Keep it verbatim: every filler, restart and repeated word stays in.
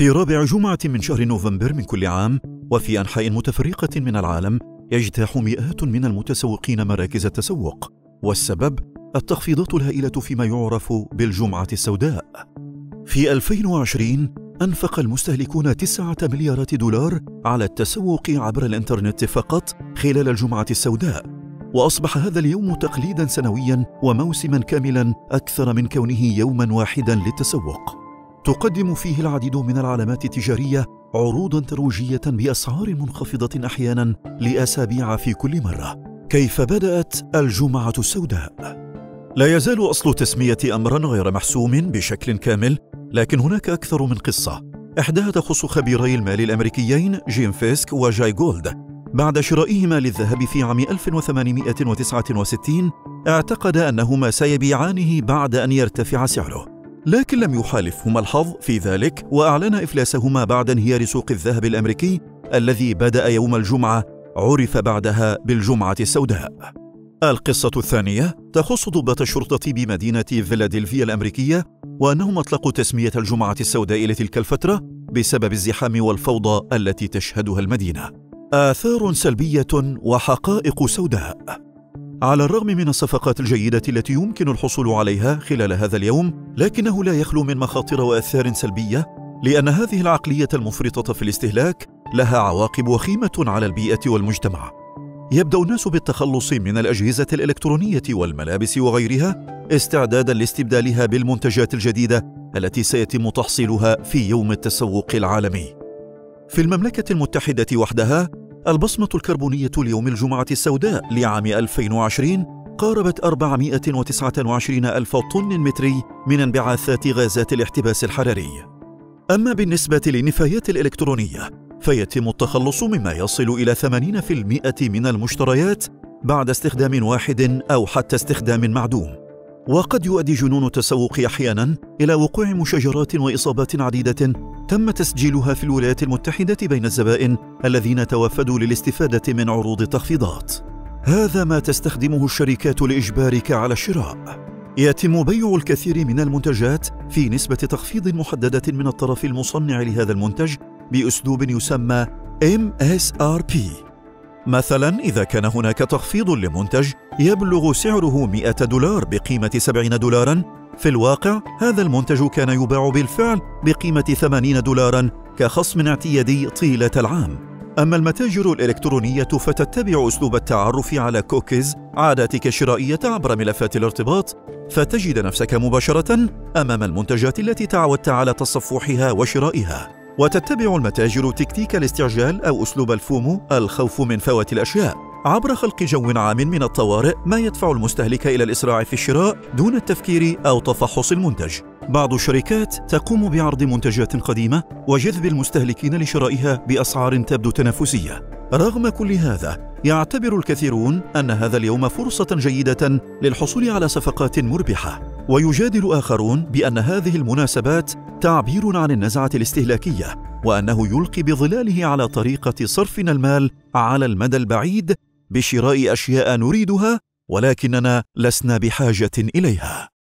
في رابع جمعة من شهر نوفمبر من كل عام، وفي أنحاء متفرقة من العالم، يجتاح مئات من المتسوقين مراكز التسوق، والسبب التخفيضات الهائلة فيما يعرف بالجمعة السوداء. في ألفين وعشرين أنفق المستهلكون تسعة مليارات دولار على التسوق عبر الإنترنت فقط خلال الجمعة السوداء، وأصبح هذا اليوم تقليداً سنوياً وموسماً كاملاً أكثر من كونه يوماً واحداً للتسوق. تقدم فيه العديد من العلامات التجارية عروضاً ترويجية بأسعار منخفضة أحياناً لأسابيع في كل مرة. كيف بدأت الجمعة السوداء؟ لا يزال أصل التسمية أمراً غير محسوم بشكل كامل، لكن هناك أكثر من قصة. إحداها تخص خبيري المال الأمريكيين جيم فيسك وجاي جولد. بعد شرائهما للذهب في عام ألف وثمانمئة وتسعة وستين اعتقد أنهما سيبيعانه بعد أن يرتفع سعره، لكن لم يحالفهما الحظ في ذلك، وأعلن إفلاسهما بعد انهيار سوق الذهب الأمريكي الذي بدأ يوم الجمعة، عرف بعدها بالجمعة السوداء. القصة الثانية تخص ضباط الشرطة بمدينة فيلادلفيا الأمريكية، وأنهم أطلقوا تسمية الجمعة السوداء لتلك الفترة بسبب الزحام والفوضى التي تشهدها المدينة. آثار سلبية وحقائق سوداء. على الرغم من الصفقات الجيدة التي يمكن الحصول عليها خلال هذا اليوم، لكنه لا يخلو من مخاطر وآثار سلبية، لأن هذه العقلية المفرطة في الاستهلاك لها عواقب وخيمة على البيئة والمجتمع. يبدأ الناس بالتخلص من الأجهزة الإلكترونية والملابس وغيرها استعداداً لاستبدالها بالمنتجات الجديدة التي سيتم تحصيلها في يوم التسوق العالمي. في المملكة المتحدة وحدها، البصمة الكربونية ليوم الجمعة السوداء لعام ألفين وعشرين قاربت أربعمئة وتسعة وعشرين ألف طن متري من انبعاثات غازات الاحتباس الحراري. أما بالنسبة للنفايات الإلكترونية، فيتم التخلص مما يصل إلى ثمانين بالمئة من المشتريات بعد استخدام واحد أو حتى استخدام معدوم. وقد يؤدي جنون التسوق أحياناً إلى وقوع مشاجرات وإصابات عديدة تم تسجيلها في الولايات المتحدة بين الزبائن الذين توافدوا للاستفادة من عروض التخفيضات. هذا ما تستخدمه الشركات لإجبارك على الشراء. يتم بيع الكثير من المنتجات في نسبة تخفيض محددة من الطرف المصنع لهذا المنتج بأسلوب يسمى إم إس آر بي. مثلاً إذا كان هناك تخفيض لمنتج يبلغ سعره مئة دولار بقيمة سبعين دولاراً، في الواقع هذا المنتج كان يباع بالفعل بقيمة ثمانين دولاراً كخصم اعتيادي طيلة العام. أما المتاجر الإلكترونية فتتبع أسلوب التعرف على كوكيز عاداتك الشرائية عبر ملفات الارتباط، فتجد نفسك مباشرة أمام المنتجات التي تعودت على تصفحها وشرائها. وتتبع المتاجر تكتيك الاستعجال أو أسلوب الفومو، الخوف من فوات الأشياء، عبر خلق جو عام من الطوارئ ما يدفع المستهلك إلى الإسراع في الشراء دون التفكير أو تفحص المنتج. بعض الشركات تقوم بعرض منتجات قديمة وجذب المستهلكين لشرائها بأسعار تبدو تنافسية. رغم كل هذا، يعتبر الكثيرون أن هذا اليوم فرصة جيدة للحصول على صفقات مربحة، ويجادل آخرون بأن هذه المناسبات تعبير عن النزعة الاستهلاكية، وأنه يلقي بظلاله على طريقة صرفنا المال على المدى البعيد بشراء أشياء نريدها ولكننا لسنا بحاجة إليها.